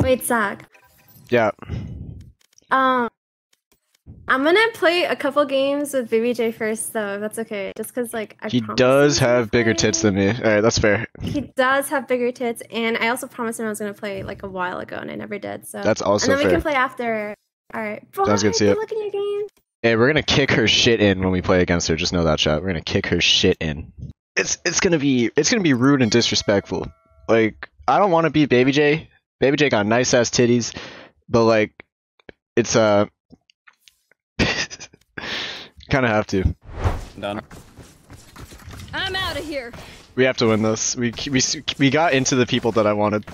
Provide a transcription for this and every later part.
Wait, Zach. Yeah. I'm gonna play a couple games with BabyJ first, though. If that's okay, just cause like he does have bigger tits than me. All right, that's fair. He does have bigger tits, and I also promised him I was gonna play like a while ago, and I never did. So that's also fair. And then we can play after. All right. Sounds good. See ya. Good luck in your game. Hey, we're gonna kick her shit in when we play against her. Just know that, chat. We're gonna kick her shit in. It's gonna be rude and disrespectful. Like I don't want to be BabyJ. BabyJ got nice ass titties, but like it's kind of have to. Done. I'm out of here. We have to win this. We got into the people that I wanted.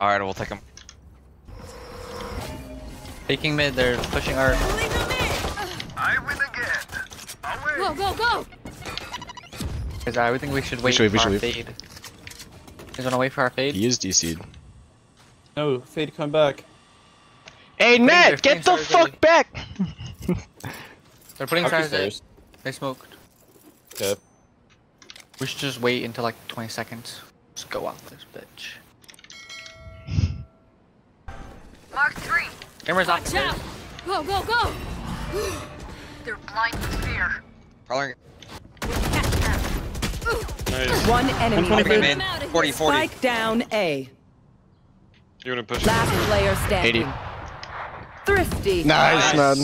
All right, we'll take them. Taking mid, they're pushing our. I win again. I'll win. Go, go, go! I think we should wait for our fade. He's gonna wait for our fade. He is DC'd. No, fade, come back. Hey, Matt, get the fuck back! They're putting stars there. They smoked. Yep. We should just wait until like 20 seconds. Just go off this bitch. Mark 3. Camera's off. Watch out! Go, go, go! They're blind with fear. Calling. Nice. One enemy. 40, 40. Spike down A. You wanna push? Last player standing. 80. Thrifty. Nice, man.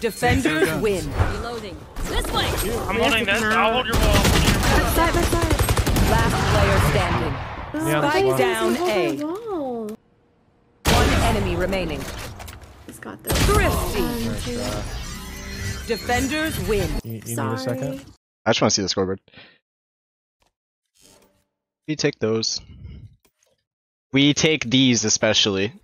Defenders win. Reloading. This way. I'm holding this. I'll hold your wall. Side by side. Last player standing. Yeah, spike down A. Enemy remaining. He's got this. Thrifty. Oh, defenders win. You need a second? I just want to see the scoreboard. We take those. We take these especially.